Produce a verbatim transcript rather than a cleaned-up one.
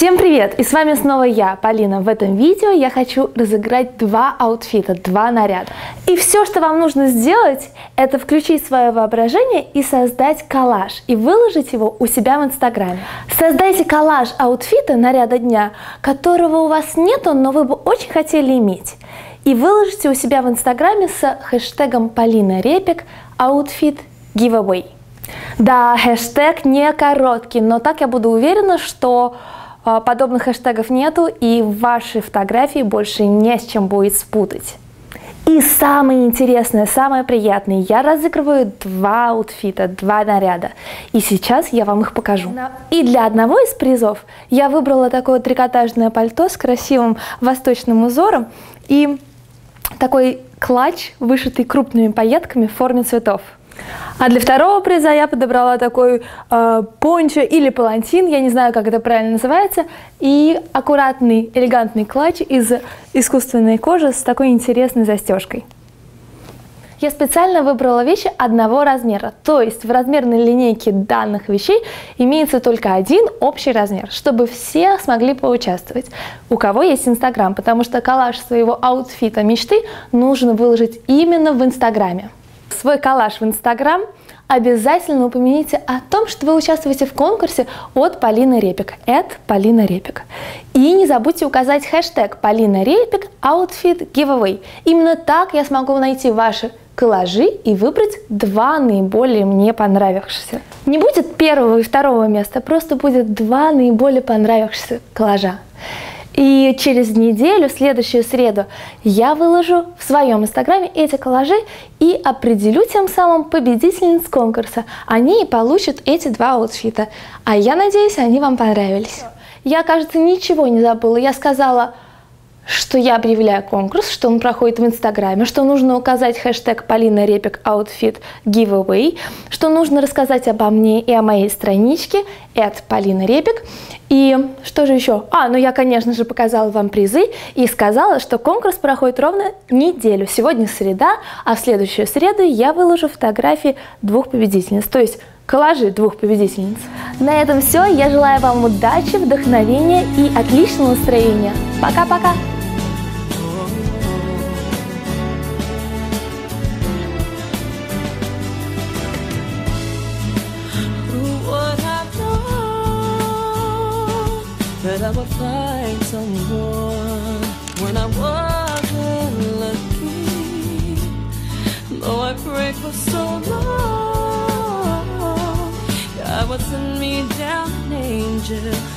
Всем привет! И с вами снова я, Полина. В этом видео я хочу разыграть два аутфита, два наряда. И все, что вам нужно сделать, это включить свое воображение и создать коллаж, и выложить его у себя в Инстаграме. Создайте коллаж аутфита, наряда дня, которого у вас нету, но вы бы очень хотели иметь. И выложите у себя в Инстаграме с хэштегом Полина Репик outfit giveaway. Да, хэштег не короткий, но так я буду уверена, что подобных хэштегов нету, и ваши фотографии больше не с чем будет спутать. И самое интересное, самое приятное, я разыгрываю два аутфита, два наряда. И сейчас я вам их покажу. И для одного из призов я выбрала такое трикотажное пальто с красивым восточным узором и такой клатч, вышитый крупными пайетками в форме цветов. А для второго приза я подобрала такой э, пончо или палантин, я не знаю, как это правильно называется, и аккуратный, элегантный клатч из искусственной кожи с такой интересной застежкой. Я специально выбрала вещи одного размера, то есть в размерной линейке данных вещей имеется только один общий размер, чтобы все смогли поучаствовать, у кого есть Инстаграм, потому что коллаж своего аутфита мечты нужно выложить именно в Инстаграме. Свой коллаж в Инстаграм обязательно упомяните о том, что вы участвуете в конкурсе от Полины Репик, от Полина Репик. И не забудьте указать хэштег Полина Репик outfit giveaway. Именно так я смогу найти ваши коллажи и выбрать два наиболее мне понравившихся. Не будет первого и второго места, просто будет два наиболее понравившихся коллажа. И через неделю, в следующую среду, я выложу в своем Инстаграме эти коллажи и определю тем самым победительниц конкурса. Они и получат эти два аутфита. А я надеюсь, они вам понравились. Я, кажется, ничего не забыла. Я сказала, что я объявляю конкурс, что он проходит в Инстаграме, что нужно указать хэштег Полина Репик outfit giveaway, что нужно рассказать обо мне и о моей страничке эт полина репик. И что же еще? А, ну я, конечно же, показала вам призы и сказала, что конкурс проходит ровно неделю. Сегодня среда, а в следующую среду я выложу фотографии двух победительниц, то есть коллажи двух победительниц. На этом все. Я желаю вам удачи, вдохновения и отличного настроения. Пока-пока! That I would find someone when I wasn't looking. Though I prayed for so long, God would send me down an angel.